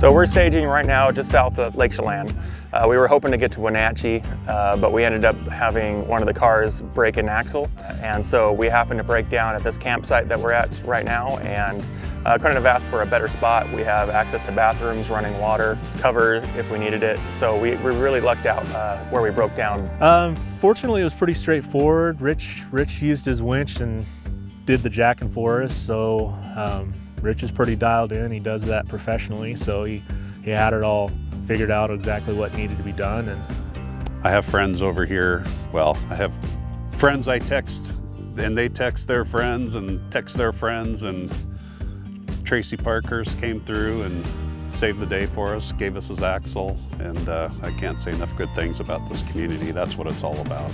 So we're staging right now just south of Lake Chelan. We were hoping to get to Wenatchee, but we ended up having one of the cars break an axle. And so we happened to break down at this campsite that we're at right now, and couldn't have asked for a better spot. We have access to bathrooms, running water, cover if we needed it. So we really lucked out where we broke down. Fortunately, it was pretty straightforward. Rich used his winch and did the jacking for us. So Rich is pretty dialed in. He does that professionally. So he had it all figured out exactly what needed to be done. And I have friends over here. Well, I have friends I text, and they text their friends and text their friends, and Tracy Parkhurst came through and saved the day for us, gave us his axle, and I can't say enough good things about this community. That's what it's all about.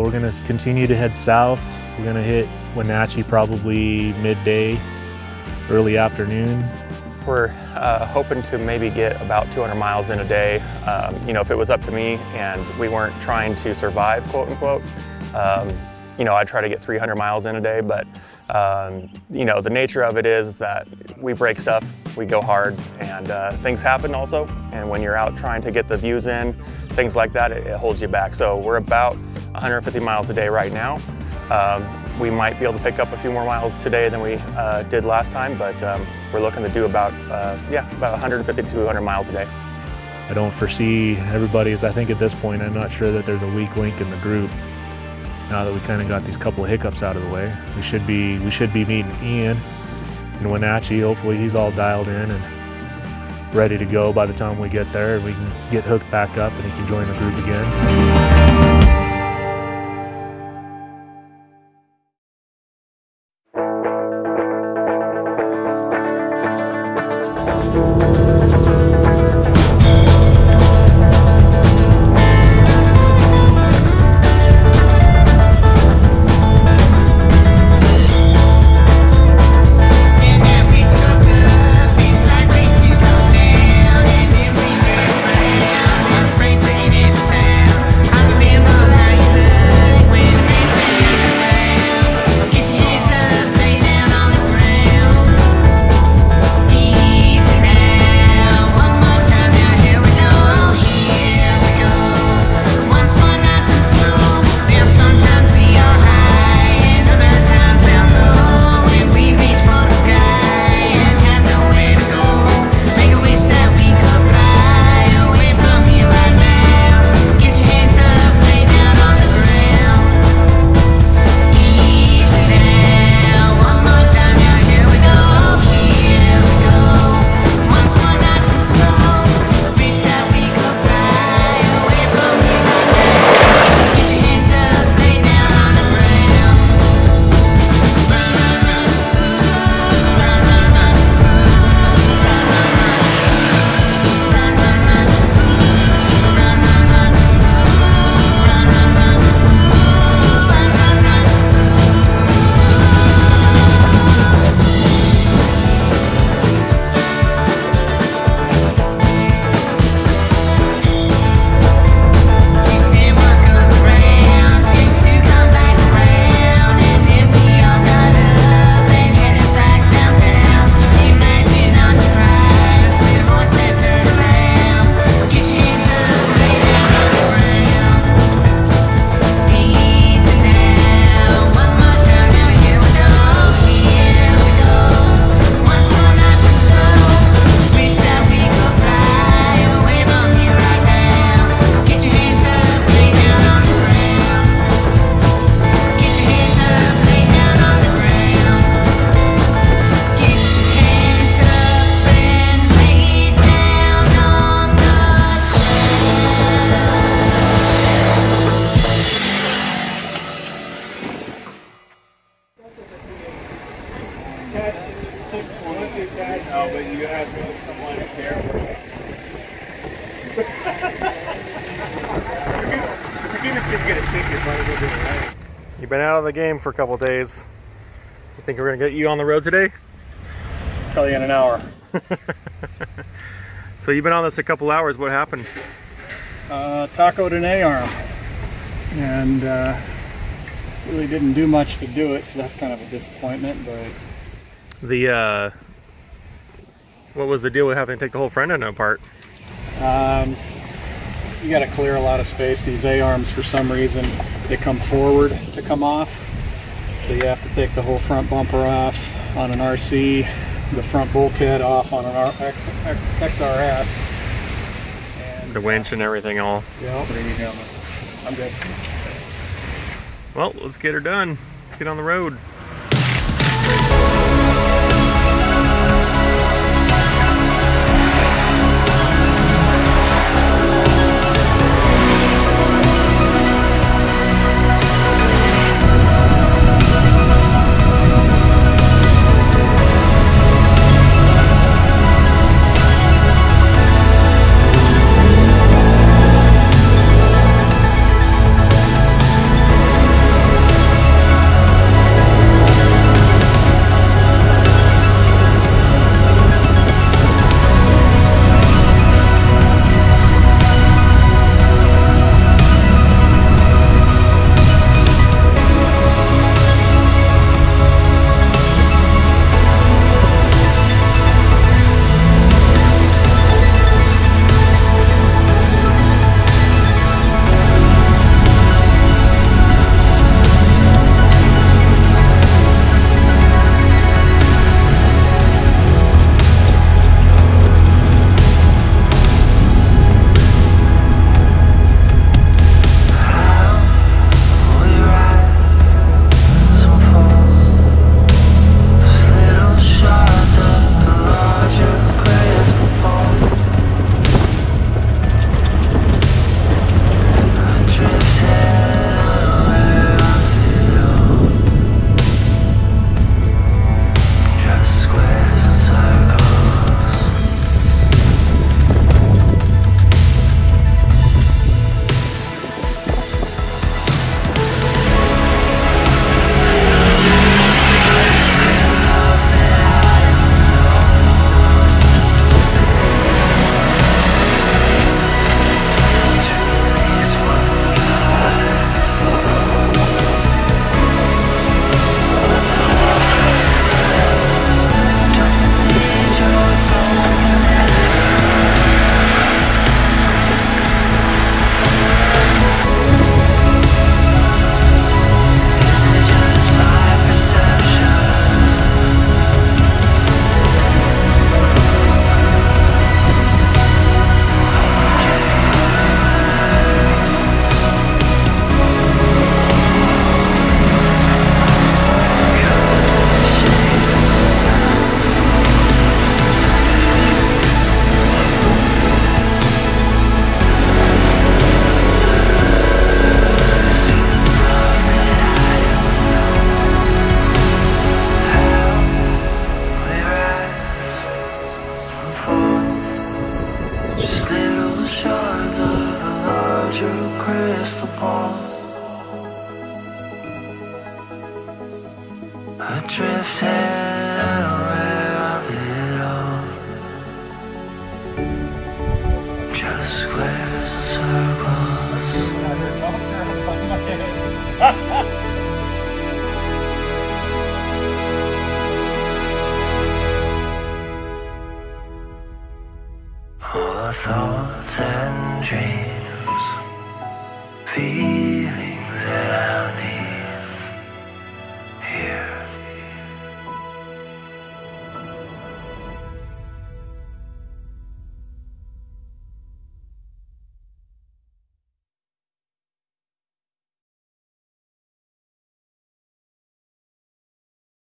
We're going to continue to head south. We're going to hit Wenatchee probably midday, early afternoon. We're hoping to maybe get about 200 miles in a day. You know, if it was up to me and we weren't trying to survive, quote unquote, you know, I try to get 300 miles in a day, but you know, the nature of it is that we break stuff, we go hard, and things happen also. And when you're out trying to get the views in, things like that, it holds you back. So we're about 150 miles a day right now. We might be able to pick up a few more miles today than we did last time, but we're looking to do about, about 150 to 200 miles a day. I don't foresee everybody's, I think at this point, I'm not sure that there's a weak link in the group. Now that we kind of got these couple of hiccups out of the way, we should be meeting Ian in Wenatchee. Hopefully he's all dialed in and ready to go by the time we get there, and we can get hooked back up and he can join the group again. You've been out of the game for a couple days. You think we're gonna get you on the road today? I'll tell you in an hour. So you've been on this a couple hours. What happened? Tacoed an A arm, and really didn't do much to do it. So that's kind of a disappointment. But the What was the deal with having to take the whole front end apart? You got to clear a lot of space. These A arms, for some reason, they come forward to come off. So you have to take the whole front bumper off on an RC, the front bulkhead off on an XRS. And the winch and everything all. Yeah, there you go. I'm good. Well, let's get her done. Let's get on the road. I drifted away from it all. Just squares and circles. Our thoughts and dreams.